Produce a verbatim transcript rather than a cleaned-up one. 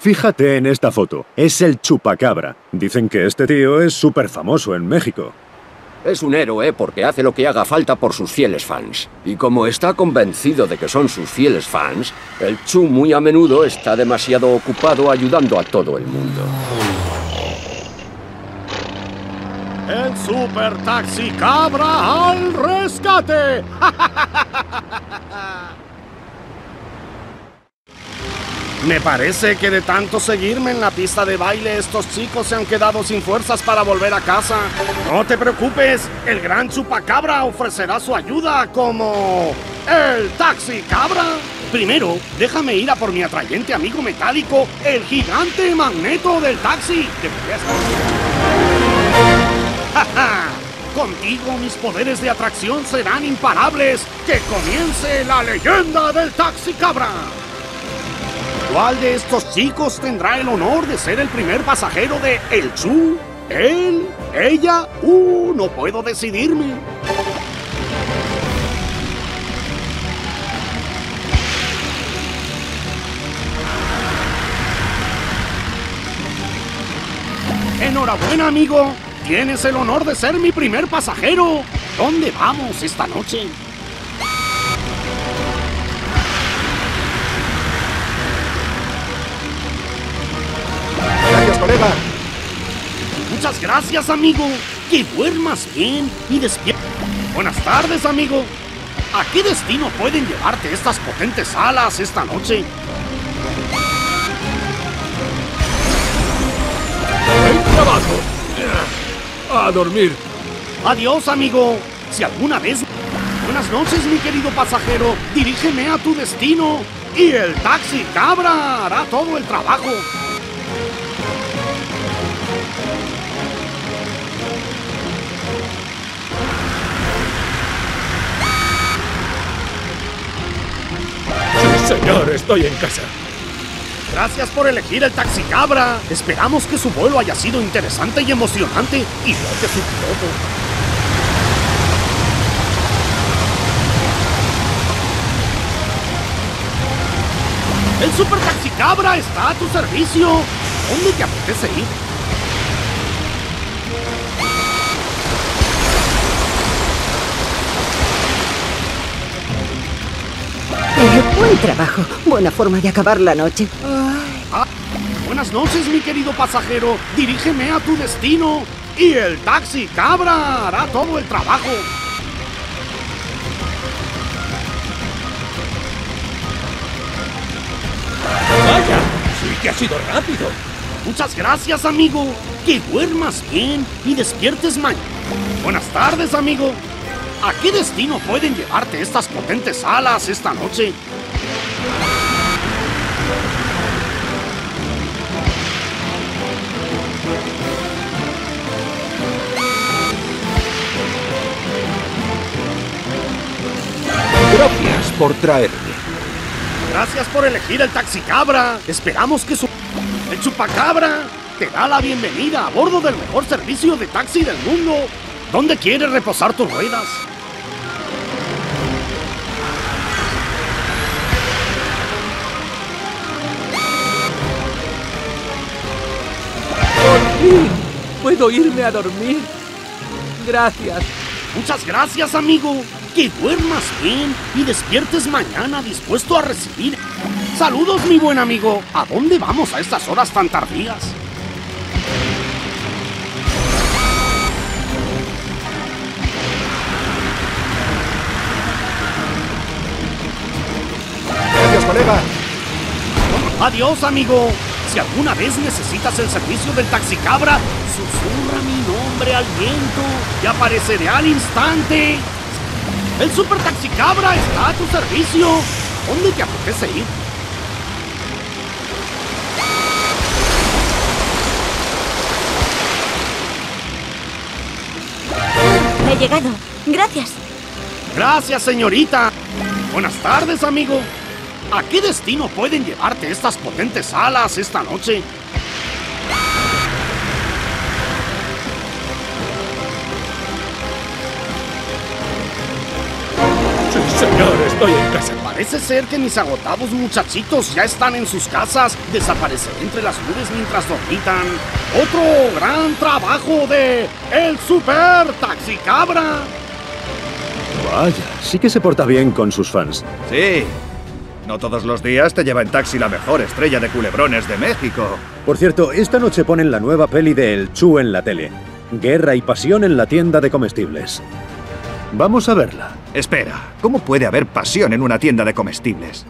Fíjate en esta foto, es el Chupacabra. Dicen que este tío es súper famoso en México. Es un héroe porque hace lo que haga falta por sus fieles fans. Y como está convencido de que son sus fieles fans, el Chu muy a menudo está demasiado ocupado ayudando a todo el mundo. ¡El Súper Taxicabra al rescate! Me parece que de tanto seguirme en la pista de baile, estos chicos se han quedado sin fuerzas para volver a casa. No te preocupes, el gran Chupacabra ofrecerá su ayuda como... ¡El Taxicabra! Primero, déjame ir a por mi atrayente amigo metálico, el gigante magneto del taxi. ¡Ja, ja! Contigo mis poderes de atracción serán imparables. ¡Que comience la leyenda del Taxicabra! ¿Cuál de estos chicos tendrá el honor de ser el primer pasajero de El Chu? ¿Él? ¿Ella? ¡Uh! No puedo decidirme. ¡Enhorabuena, amigo! Tienes el honor de ser mi primer pasajero. ¿Dónde vamos esta noche? Colega. Muchas gracias, amigo. Que duermas bien y despierta. Buenas tardes, amigo. ¿A qué destino pueden llevarte estas potentes alas esta noche? ¡Buen trabajo! A dormir. Adiós, amigo. Si alguna vez... Buenas noches, mi querido pasajero. Dirígeme a tu destino y el Taxicabra hará todo el trabajo. Señor, estoy en casa. Gracias por elegir el Taxicabra. Esperamos que su vuelo haya sido interesante y emocionante, igual que su piloto. El Súper Taxicabra está a tu servicio. ¿Dónde te apetece ir? Buen trabajo, buena forma de acabar la noche. Ah, buenas noches, mi querido pasajero. Dirígeme a tu destino y el Taxicabra hará todo el trabajo. Vaya, sí que ha sido rápido. Muchas gracias, amigo. Que duermas bien y despiertes mañana. Buenas tardes, amigo. ¿A qué destino pueden llevarte estas potentes alas esta noche? Gracias por traerme. Gracias por elegir el Taxicabra. Esperamos que su... El Chupacabra te da la bienvenida a bordo del mejor servicio de taxi del mundo. ¿Dónde quieres reposar tus ruedas? ¡Por fin! ¡Puedo irme a dormir! Gracias. Muchas gracias, amigo. Que duermas bien y despiertes mañana dispuesto a recibir... Saludos, mi buen amigo. ¿A dónde vamos a estas horas tan tardías? Colega. Adiós, amigo. Si alguna vez necesitas el servicio del Taxicabra, susurra mi nombre al viento y apareceré al instante. El Súper Taxicabra está a tu servicio. ¿Dónde te apetece ir? He llegado. Gracias. Gracias, señorita. Buenas tardes, amigo. ¿A qué destino pueden llevarte estas potentes alas esta noche? Sí, señor, estoy en casa. Parece ser que mis agotados muchachitos ya están en sus casas. Desapareceré entre las nubes mientras dormitan. Otro gran trabajo de El Súper Taxicabra. Vaya, sí que se porta bien con sus fans. Sí. No todos los días te lleva en taxi la mejor estrella de culebrones de México. Por cierto, esta noche ponen la nueva peli de El Chu en la tele. Guerra y pasión en la tienda de comestibles. Vamos a verla. Espera, ¿cómo puede haber pasión en una tienda de comestibles?